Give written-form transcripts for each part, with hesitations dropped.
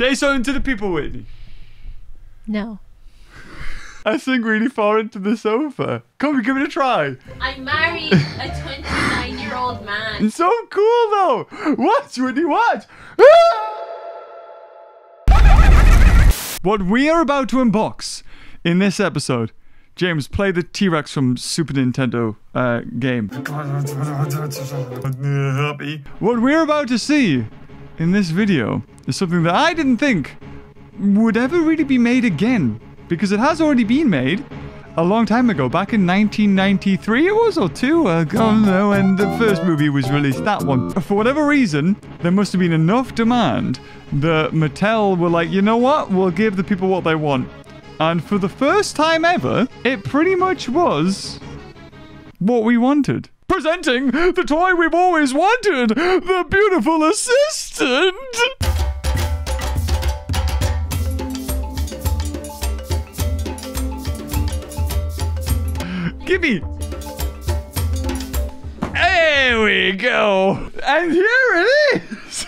Say something to the people, Whitney. No. I think really far into the sofa. Come on, give it a try. I married a 29-year-old man. It's so cool, though. Watch, Whitney, watch. Ah! What we are about to unbox in this episode. James, play the T-Rex from Super Nintendo game. What we're about to see in this video is something that I didn't think would ever really be made again, because it has already been made a long time ago, back in 1993 it was, or two, I don't know, and the first movie was released, that one. For whatever reason, there must have been enough demand that Mattel were like, you know what, we'll give the people what they want. And for the first time ever, it pretty much was what we wanted. Presenting the toy we've always wanted, the beautiful assistant! Gimme! There we go! And here it is!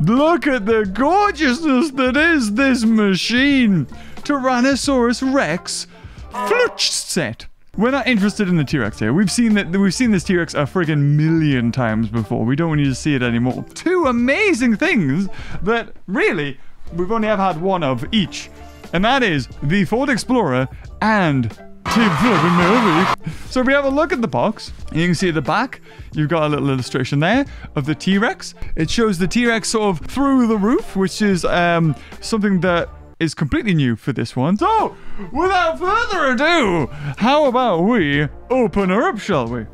Look at the gorgeousness that is this machine! Tyrannosaurus Rex Flutch set. We're not interested in the T-Rex here. We've seen this T-Rex a friggin' million times before. We don't need to see it anymore. Two amazing things that really we've only ever had one of each, and that is the Ford Explorer and T-Rex. So we have a look at the box. You can see at the back, you've got a little illustration there of the T-Rex. It shows the T-Rex sort of through the roof, which is something that is completely new for this one. So, without further ado, how about we open her up, shall we?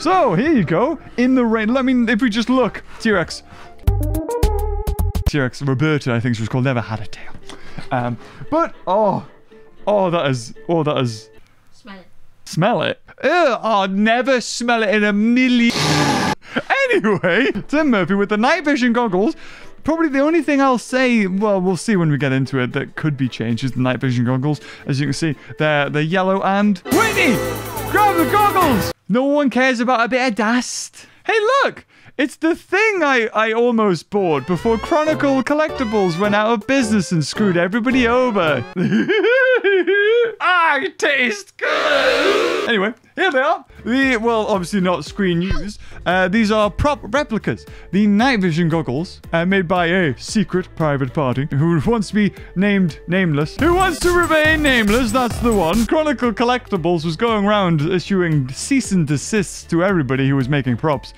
So, here you go. In the rain. I mean, if we just look, T-Rex. T-Rex Roberta, I think she was called, never had a tail. But, oh. Oh, that is... Smell it. Smell it? Ugh, I'll never smell it in a million... Anyway, Tim Murphy with the night vision goggles. Probably the only thing I'll say, well, we'll see when we get into it, that could be changed is the night vision goggles. As you can see, they're yellow and... Whitney! Grab the goggles! No one cares about a bit of dust. Hey, look! It's the thing I almost bought before Chronicle Collectibles went out of business and screwed everybody over. I taste good! Anyway, here they are. Well, obviously not screen used. These are prop replicas. The night vision goggles made by a secret private party who wants to be named Nameless. Who wants to remain nameless, that's the one. Chronicle Collectibles was going around issuing cease and desist to everybody who was making props.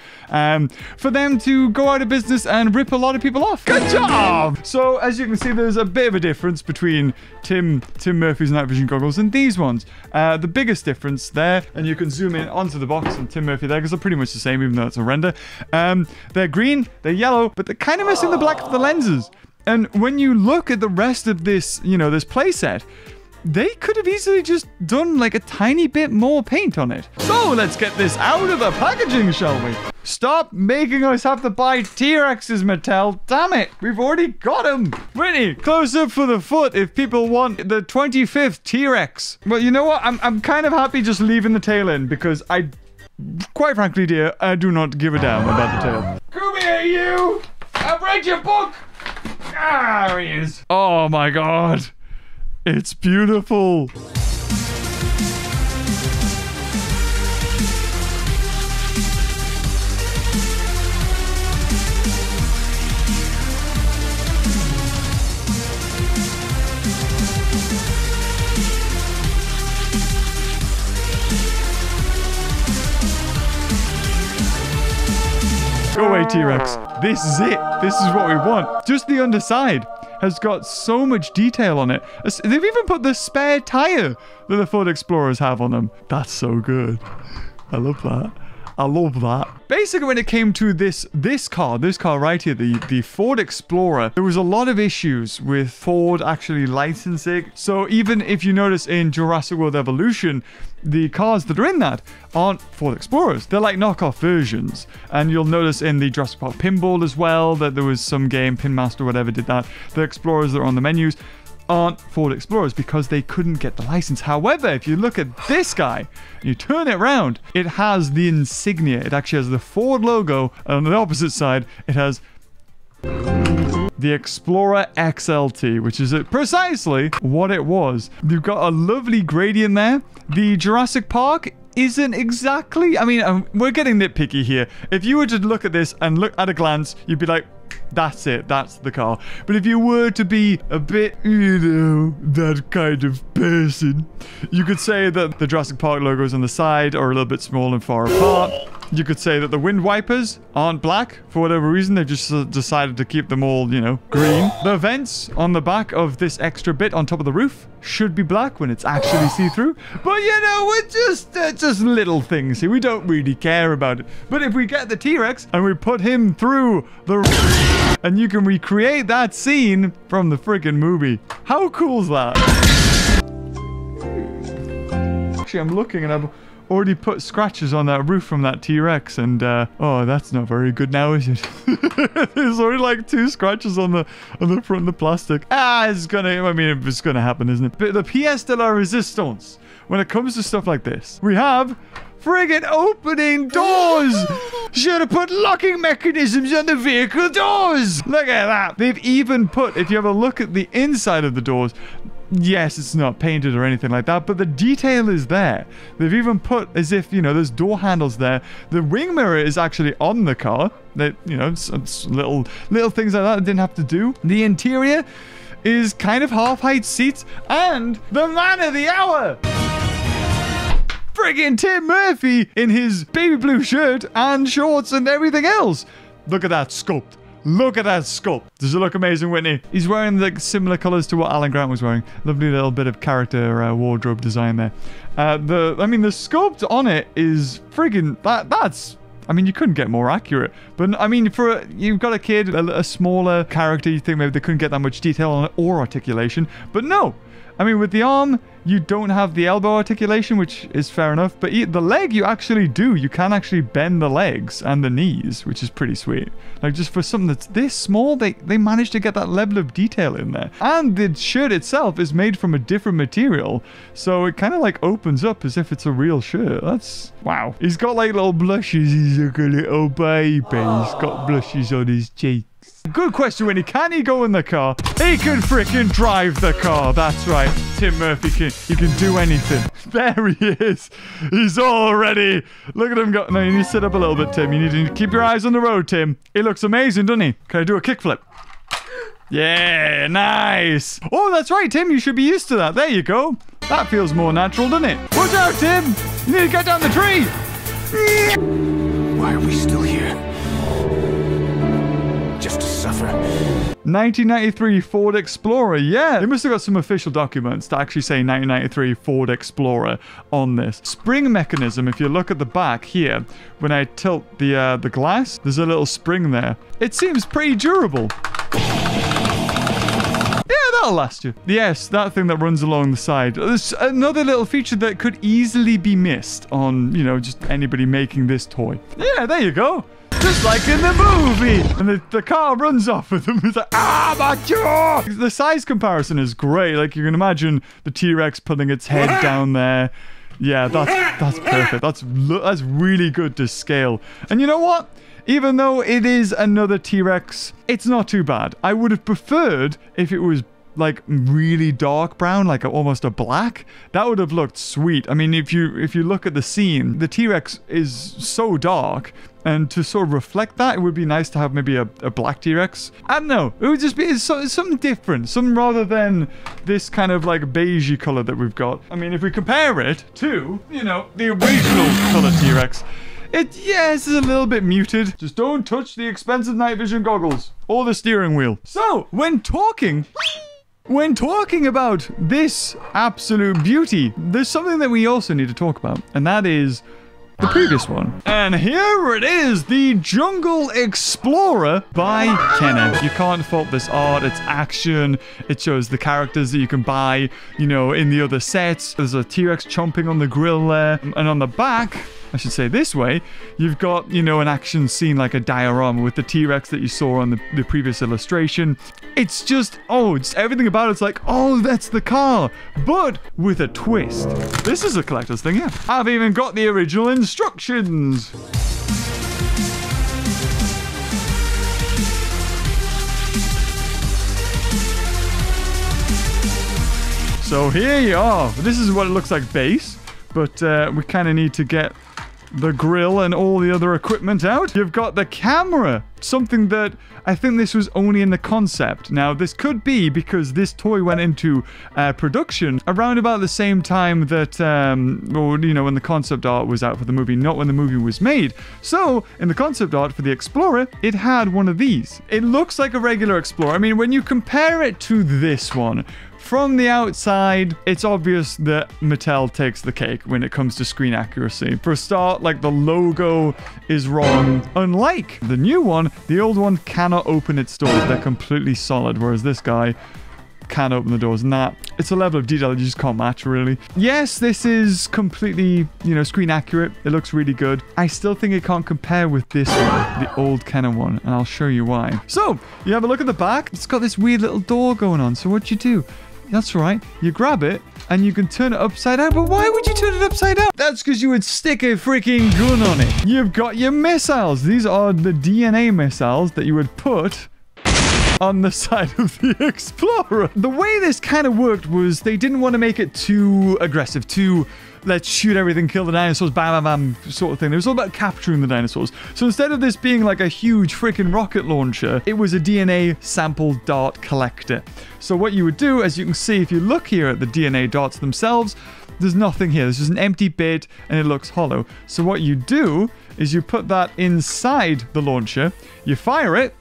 For them to go out of business and rip a lot of people off. Good job! So, as you can see, there's a bit of a difference between Tim Murphy's night vision goggles and these ones. The biggest difference there, and you can zoom in onto the box and Tim Murphy there, because they're pretty much the same, even though it's a render. They're green, they're yellow, but they're kind of missing the black for the lenses. And when you look at the rest of this, you know, this playset, they could have easily just done like a tiny bit more paint on it. So let's get this out of the packaging, shall we? Stop making us have to buy T-Rexes, Mattel. Damn it. We've already got them. Whitney, close up for the foot if people want the 25th T-Rex. Well, you know what? I'm kind of happy just leaving the tail in because I, quite frankly, dear, I do not give a damn about the tail. Come here, you. I've read your book. Ah, there he is. Oh, my God. It's beautiful. Go away, T-Rex. This is it. This is what we want. Just the underside has got so much detail on it. They've even put the spare tire that the Ford Explorers have on them. That's so good. I love that. I love that. Basically, when it came to this car right here, the Ford Explorer, there was a lot of issues with Ford actually licensing. So even if you notice in Jurassic World Evolution, the cars that are in that aren't Ford Explorers. They're like knockoff versions. And you'll notice in the Jurassic Park Pinball as well that there was some game, Pin Master, whatever, did that. The Explorers that are on the menus aren't Ford Explorers because they couldn't get the license. However, if you look at this guy, you turn it around, it has the insignia. It actually has the Ford logo, and on the opposite side, it has... the Explorer XLT, which is precisely what it was. You've got a lovely gradient there. The Jurassic Park isn't exactly... I mean, we're getting nitpicky here. If you were to look at this and look at a glance, you'd be like, that's it, that's the car. But if you were to be a bit, you know, that kind of person, you could say that the Jurassic Park logos on the side are a little bit small and far apart. You could say that the wind wipers aren't black for whatever reason. They've just decided to keep them all, you know, green. The vents on the back of this extra bit on top of the roof should be black when it's actually see-through. But, you know, we're just little things here. We don't really care about it. But if we get the T-Rex and we put him through the... and you can recreate that scene from the freaking movie. How cool's that? Actually, I'm looking and I've already put scratches on that roof from that T-Rex, and oh, that's not very good now, is it? There's already like 2 scratches on the front of the plastic. Ah, it's gonna happen, isn't it? But the pièce de la résistance when it comes to stuff like this, we have friggin' opening doors! Should have put locking mechanisms on the vehicle doors! Look at that! They've even put, if you have a look at the inside of the doors, yes, it's not painted or anything like that, but the detail is there. They've even put, as if, you know, there's door handles there. The wing mirror is actually on the car. They, you know, it's little things like that I didn't have to do. The interior is kind of half-height seats, and the man of the hour! Friggin' Tim Murphy in his baby blue shirt and shorts and everything else. Look at that sculpt. Look at that sculpt. Does it look amazing, Whitney? He's wearing the similar colors to what Alan Grant was wearing. Lovely little bit of character wardrobe design there. The sculpt on it is friggin'... That's... I mean, you couldn't get more accurate. But, I mean, you've got a kid, a smaller character, you think maybe they couldn't get that much detail on it or articulation. But no. I mean, with the arm... you don't have the elbow articulation, which is fair enough, but the leg you actually do. You can actually bend the legs and the knees, which is pretty sweet. Like, just for something that's this small, they managed to get that level of detail in there. And the shirt itself is made from a different material, so it kind of like opens up as if it's a real shirt. That's... wow. He's got like little blushes. He's like a little baby. Aww. He's got blushes on his cheek. Good question, Winnie. Can he go in the car? He can freaking drive the car. That's right. Tim Murphy can. He can do anything. There he is. He's all ready. Look at him go. No, you need to sit up a little bit, Tim. You need to keep your eyes on the road, Tim. He looks amazing, doesn't he? Can I do a kickflip? Yeah, nice. Oh, that's right, Tim. You should be used to that. There you go. That feels more natural, doesn't it? Watch out, Tim. You need to get down the tree. Why are we still here? Just to suffer. 1993 Ford Explorer, yeah. They must have got some official documents to actually say 1993 Ford Explorer on this. Spring mechanism, if you look at the back here, when I tilt the glass, there's a little spring there. It seems pretty durable. That'll last you. Yes, that thing that runs along the side. There's another little feature that could easily be missed on, you know, just anybody making this toy. Yeah, there you go. Just like in the movie. And the car runs off with them. It's like, ah, my jaw! The size comparison is great. Like, you can imagine the T-Rex putting its head down there. Yeah, that's perfect. That's really good to scale. And you know what? Even though it is another T-Rex, it's not too bad. I would have preferred if it was like really dark brown, like almost a black. That would have looked sweet. I mean, if you look at the scene, the T-Rex is so dark, and to sort of reflect that, it would be nice to have maybe a black T-Rex. I don't know, it would just be something different, something rather than this kind of like beigey color that we've got. I mean, if we compare it to, you know, the original color T-Rex, yes, it's a little bit muted. Just don't touch the expensive night vision goggles or the steering wheel. So, when talking about this absolute beauty, there's something that we also need to talk about, and that is the previous one. And here it is, the Jungle Explorer by Kenner. You can't fault this art. It's action. It shows the characters that you can buy, you know, in the other sets. There's a T-Rex chomping on the grill there, and on the back... I should say this way, you've got, you know, an action scene like a diorama with the T-Rex that you saw on the previous illustration. It's just, oh, just everything about it's like, oh, that's the car, but with a twist. This is a collector's thing, yeah. I've even got the original instructions. So here you are. This is what it looks like base, but we kind of need to get the grill and all the other equipment out. You've got the camera, something that I think this was only in the concept. Now, this could be because this toy went into production around about the same time that, or, you know, when the concept art was out for the movie, not when the movie was made. So, in the concept art for the Explorer, it had one of these. It looks like a regular Explorer. I mean, when you compare it to this one, from the outside, it's obvious that Mattel takes the cake when it comes to screen accuracy. For a start, like, the logo is wrong. Unlike the new one, the old one cannot open its doors. They're completely solid, whereas this guy can open the doors and that. It's a level of detail that you just can't match, really. Yes, this is completely, you know, screen accurate. It looks really good. I still think it can't compare with this one, the old Kenner one, and I'll show you why. So, you have a look at the back. It's got this weird little door going on, so what do you do? That's right, you grab it and you can turn it upside down. But why would you turn it upside down? That's because you would stick a freaking gun on it. You've got your missiles. These are the DNA missiles that you would put on the side of the Explorer. The way this kind of worked was they didn't want to make it too aggressive, too let's shoot everything, kill the dinosaurs, bam, bam, bam, sort of thing. It was all about capturing the dinosaurs. So instead of this being like a huge freaking rocket launcher, it was a DNA sample dart collector. So what you would do, as you can see, if you look here at the DNA darts themselves, there's nothing here. There's just an empty bit and it looks hollow. So what you do is you put that inside the launcher, you fire it,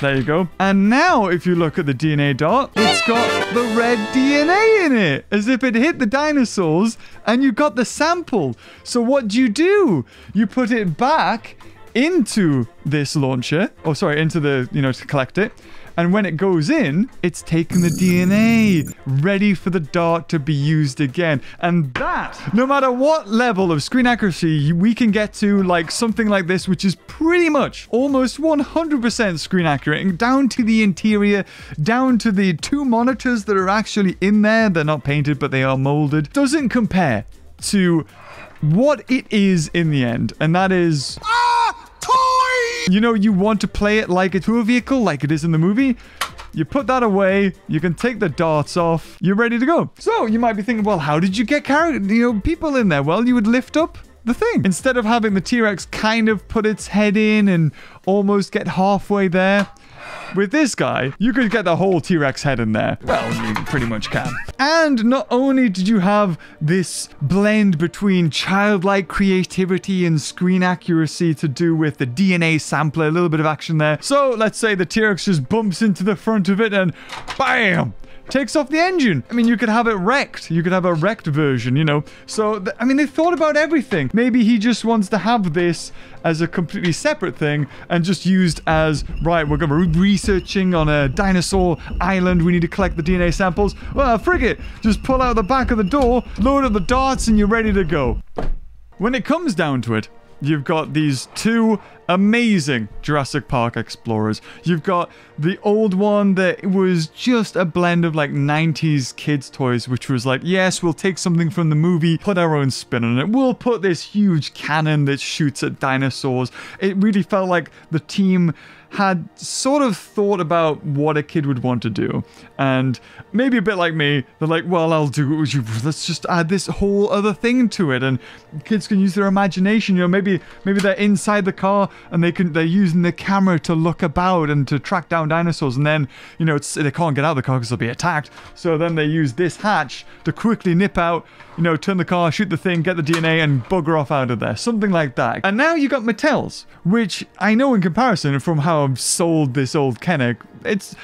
there you go. And now, if you look at the DNA dart, it's got the red DNA in it, as if it hit the dinosaurs, and you got the sample. So what do? You put it back into this launcher, or sorry, into the, you know, to collect it. And when it goes in, it's taking the DNA, ready for the dart to be used again. And that, no matter what level of screen accuracy we can get to, like something like this, which is pretty much almost 100% screen accurate, and down to the interior, down to the two monitors that are actually in there. They're not painted, but they are molded. Doesn't compare to what it is in the end. And that is... you know, you want to play it like a tour vehicle, like it is in the movie. You put that away, you can take the darts off, you're ready to go. So, you might be thinking, well, how did you get people in there? Well, you would lift up the thing. Instead of having the T-Rex kind of put its head in and almost get halfway there, with this guy, you could get the whole T-Rex head in there. Well, you pretty much can. And not only did you have this blend between childlike creativity and screen accuracy to do with the DNA sampler, a little bit of action there. So let's say the T-Rex just bumps into the front of it and bam! Takes off the engine. I mean, you could have it wrecked. You could have a wrecked version, you know. So, I mean, they thought about everything. Maybe he just wants to have this as a completely separate thing and just used as, right, we're going to be researching on a dinosaur island. We need to collect the DNA samples. Well, frig it. Just pull out the back of the door, load up the darts, and you're ready to go. When it comes down to it, you've got these two amazing Jurassic Park Explorers. You've got the old one that was just a blend of like 90s kids toys, which was like, yes, we'll take something from the movie, put our own spin on it. We'll put this huge cannon that shoots at dinosaurs. It really felt like the team had sort of thought about what a kid would want to do. And maybe a bit like me, they're like, well, I'll do it. Let's just add this whole other thing to it. And kids can use their imagination. You know, maybe they're inside the car and they're using the camera to look about and to track down dinosaurs. And then, you know, they can't get out of the car because they'll be attacked. So then they use this hatch to quickly nip out, you know, turn the car, shoot the thing, get the DNA and bugger off out of there. Something like that. And now you got Mattel's, which I know in comparison from how I've sold this old Kenner, it's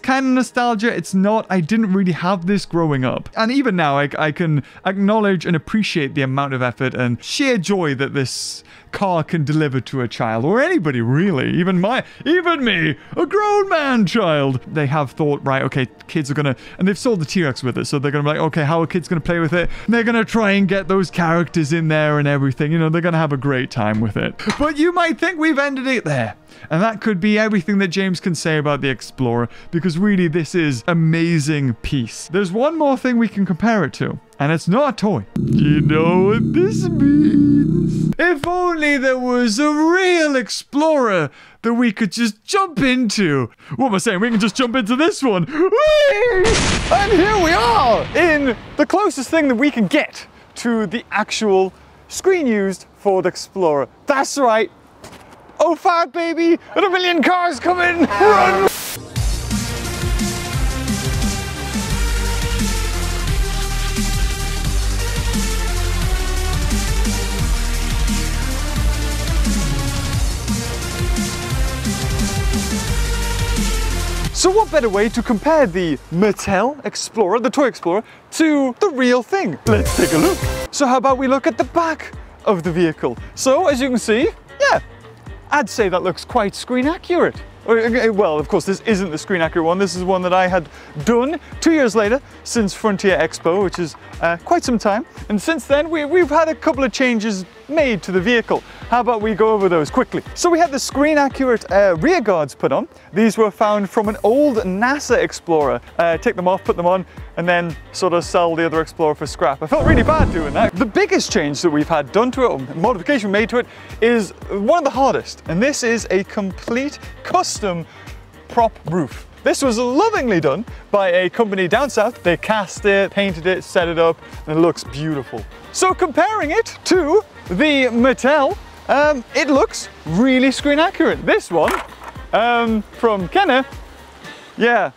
kind of nostalgia. It's not, I didn't really have this growing up. And even now, I can acknowledge and appreciate the amount of effort and sheer joy that this car can deliver to a child, or anybody really, even me, a grown man child. They have thought, right, okay, kids are gonna, and they've sold the T-Rex with it, so they're gonna be like, okay, how are kids gonna play with it? And they're gonna try and get those characters in there and everything, you know, they're gonna have a great time with it. But you might think we've ended it there. And that could be everything that James can say about the Explorer, because really this is an amazing piece. There's one more thing we can compare it to, and it's not a toy. You know what this means? If only there was a real explorer that we could just jump into. What am I saying? We can just jump into this one. Whee! And here we are in the closest thing that we can get to the actual screen-used Ford Explorer. That's right. Oh, fat baby, and a million cars coming. Run! So what better way to compare the Mattel Explorer, the toy Explorer, to the real thing? Let's take a look. So how about we look at the back of the vehicle? So as you can see, yeah, I'd say that looks quite screen accurate. Well, of course, this isn't the screen accurate one. This is one that I had done 2 years later since Frontier Expo, which is quite some time. And since then, we've had a couple of changes made to the vehicle. How about we go over those quickly? So we had the screen accurate rear guards put on. These were found from an old NASA Explorer. Take them off, put them on, and then sort of sell the other Explorer for scrap. I felt really bad doing that. The biggest change that we've had done to it, or modification made to it, is one of the hardest. And this is a complete custom prop roof. This was lovingly done by a company down south. They cast it, painted it, set it up, and it looks beautiful. So comparing it to the Mattel, it looks really screen accurate. This one from Kenner, yeah,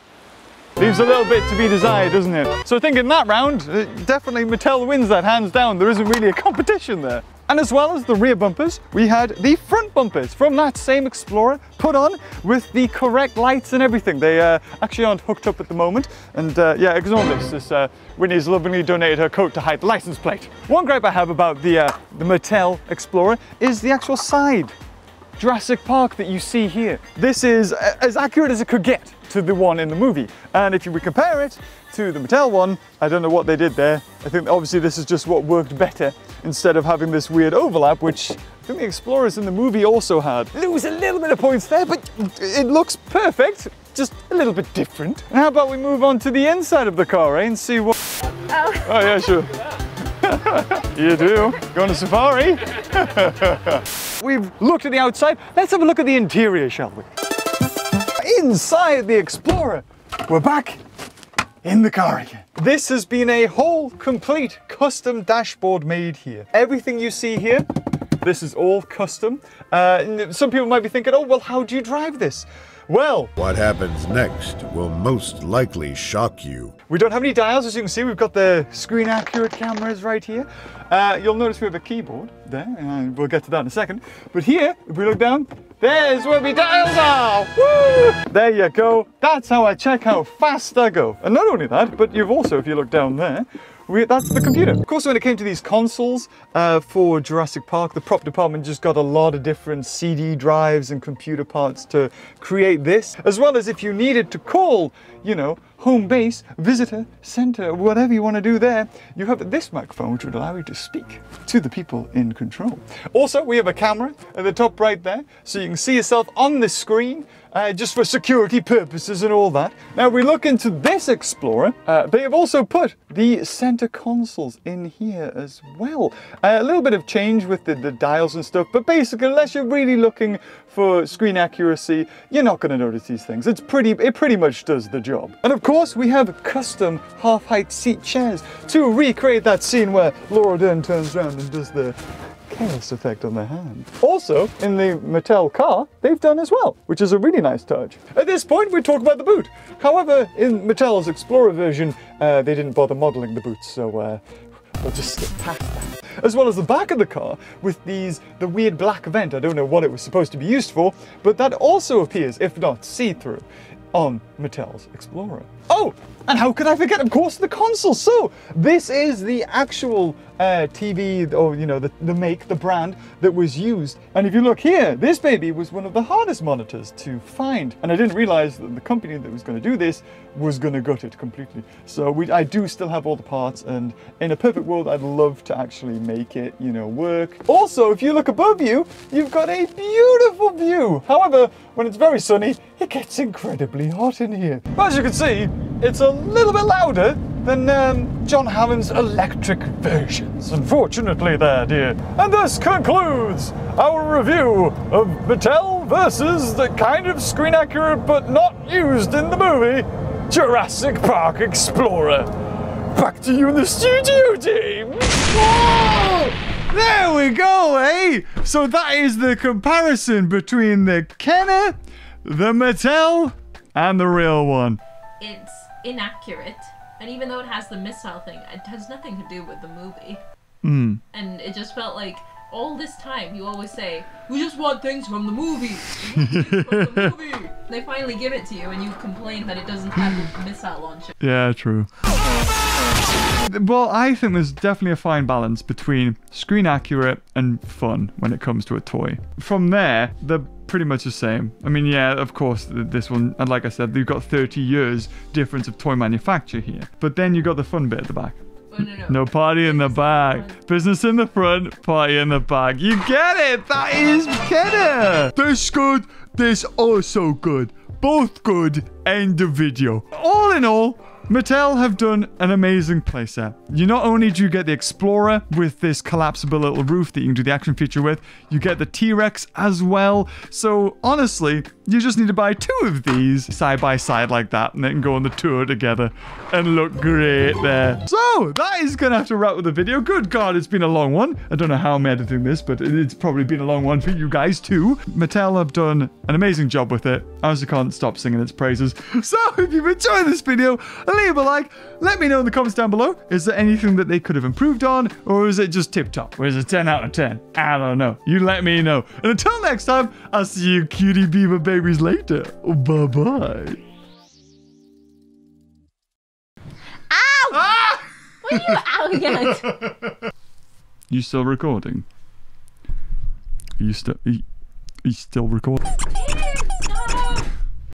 leaves a little bit to be desired, doesn't it? So I think in that round, definitely Mattel wins that, hands down. There isn't really a competition there. And as well as the rear bumpers, we had the front bumpers from that same Explorer put on with the correct lights and everything. They actually aren't hooked up at the moment. And yeah, ignore this. Whitney's lovingly donated her coat to hide the license plate. One gripe I have about the Mattel Explorer is the actual side Jurassic Park that you see here. This is as accurate as it could get to the one in the movie. And if you would compare it to the Mattel one, I don't know what they did there. I think obviously this is just what worked better instead of having this weird overlap, which I think the Explorers in the movie also had. Lose a little bit of points there, but it looks perfect. Just a little bit different. And how about we move on to the inside of the car, eh, and see what... Oh, oh yeah, sure. You do. Going to safari? We've looked at the outside. Let's have a look at the interior, shall we? Inside the Explorer, we're back in the car again. This has been a whole complete custom dashboard made here. Everything you see here, this is all custom. Some people might be thinking, oh, well, how do you drive this? Well, what happens next will most likely shock you. We don't have any dials, as you can see. We've got the screen accurate cameras right here. You'll notice we have a keyboard there, and we'll get to that in a second. But here, if we look down, there's where my dials are! Woo! There you go. That's how I check how fast I go. And not only that, but you've also, if you look down there, that's the computer. Of course, when it came to these consoles for Jurassic Park, the prop department just got a lot of different CD drives and computer parts to create this. As well as if you needed to call, you know, home base, visitor, center, whatever you want to do there, you have this microphone which would allow you to speak to the people in control. Also, we have a camera at the top right there, so you can see yourself on the screen, just for security purposes and all that. Now, we look into this Explorer. They have also put the center consoles in here as well. A little bit of change with the dials and stuff, but basically, unless you're really looking for screen accuracy, you're not going to notice these things. It pretty much does the job. And of course, we have custom half-height seat chairs to recreate that scene where Laura Dern turns around and does the chaos effect on their hand. Also, in the Mattel car, they've done as well, which is a really nice touch. At this point, we talk about the boot. However, in Mattel's Explorer version, they didn't bother modeling the boots, so we'll just skip past that. As well as the back of the car with the weird black vent. I don't know what it was supposed to be used for, but that also appears, if not see-through, on Mattel's Explorer. Oh, and how could I forget, of course, the console. So this is the actual TV, or you know, the brand that was used. And if you look here, this baby was one of the hardest monitors to find. And I didn't realize that the company that was gonna do this was gonna gut it completely. So I do still have all the parts, and in a perfect world, I'd love to actually make it, you know, work. Also, if you look above you, you've got a beautiful view. However, when it's very sunny, it gets incredibly hot in here. But as you can see, it's a little bit louder than John Hammond's electric versions. Unfortunately there, dear. And this concludes our review of Mattel versus the kind of screen accurate but not used in the movie Jurassic Park Explorer. Back to you in the studio, team! Whoa! There we go, eh? So that is the comparison between the Kenner, the Mattel, and the real one. It's inaccurate. And even though it has the missile thing, it has nothing to do with the movie. Mm. And it just felt like, all this time, you always say, we just want things from the movie. They finally give it to you and you complain that it doesn't have the missile launcher. Yeah, true. Well, I think there's definitely a fine balance between screen accurate and fun when it comes to a toy. From there, they're pretty much the same. I mean, yeah, of course, this one, and like I said, you've got 30 years difference of toy manufacture here. But then you've got the fun bit at the back. Oh, no party in the back. Business in the front, party in the back. You get it! That is Kenner! This good, this also good. Both good, end of video. All in all, Mattel have done an amazing playset. You not only do you get the Explorer with this collapsible little roof that you can do the action feature with, you get the T-Rex as well. So honestly, you just need to buy two of these side by side like that, and they can go on the tour together and look great there. So that is gonna have to wrap up the video. Good God, it's been a long one. I don't know how I'm editing this, but it's probably been a long one for you guys too. Mattel have done an amazing job with it. I also can't stop singing its praises. So if you've enjoyed this video, leave a like. Let me know in the comments down below. Is there anything that they could have improved on? Or is it just tip-top? Or is it 10 out of 10? I don't know. You let me know. And until next time, I'll see you cutie beaver babies later. Bye-bye. Ow! Ah! What are you out yet? You still recording? Are you still recording?